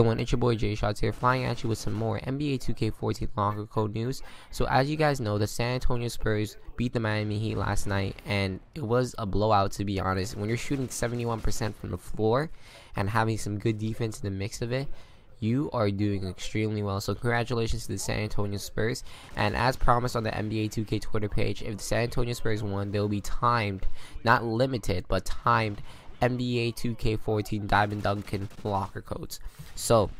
Everyone, it's your boy Jay Shots here, flying at you with some more NBA 2K 14 locker code news. So as you guys know, the San Antonio Spurs beat the Miami Heat last night, and it was a blowout, to be honest. When you're shooting 71% from the floor and having some good defense in the mix of it, you are doing extremely well. So congratulations to the San Antonio Spurs. And as promised on the NBA 2K Twitter page, if the San Antonio Spurs won, they'll be timed, not limited, but timed NBA 2K 14 Diamond Duncan locker codes. So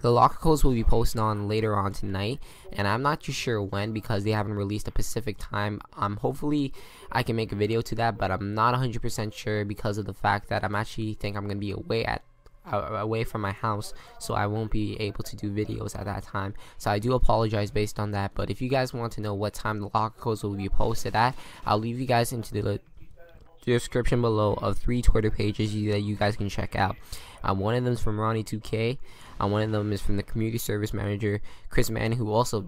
the locker codes will be posted on later on tonight, and I'm not too sure when because they haven't released a specific time. Hopefully I can make a video to that, but I'm not 100% sure because of the fact that I'm going to be away from my house, so I won't be able to do videos at that time, so I do apologize based on that. But if you guys want to know what time the locker codes will be posted at, I'll leave you guys into the description below of 3 Twitter pages that you guys can check out. One of them is from Ronnie2K, one of them is from the community service manager Chris Mann, who also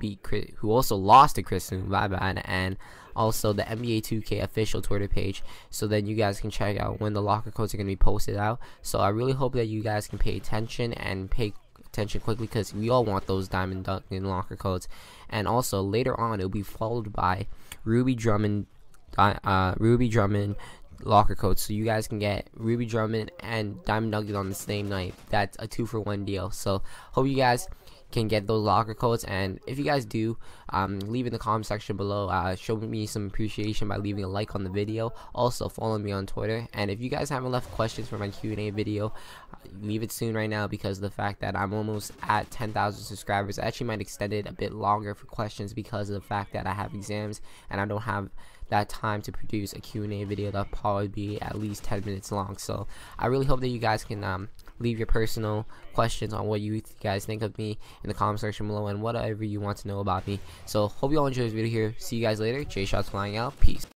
lost to Chris Mann, and also the NBA 2K official Twitter page. So then you guys can check out when the locker codes are going to be posted out. So I really hope that you guys can pay attention and pay attention quickly, because we all want those Diamond Duncan locker codes. And also later on it'll be followed by Ruby Drummond locker codes, so you guys can get Ruby Drummond and Diamond Duncan on the same night. That's a 2-for-1 deal. So hope you guys can get those locker codes, and if you guys do, leave in the comment section below, show me some appreciation by leaving a like on the video. Also follow me on Twitter, and if you guys haven't left questions for my Q&A video, leave it soon right now, because of the fact that I'm almost at 10,000 subscribers. I actually might extend it a bit longer for questions because of the fact that I have exams and I don't have that time to produce a Q&A video that'll probably be at least 10 minutes long. So I really hope that you guys can leave your personal questions on what you guys think of me in the comment section below, and whatever you want to know about me. So hope you all enjoy this video here. See you guys later. Jay Shots flying out. Peace.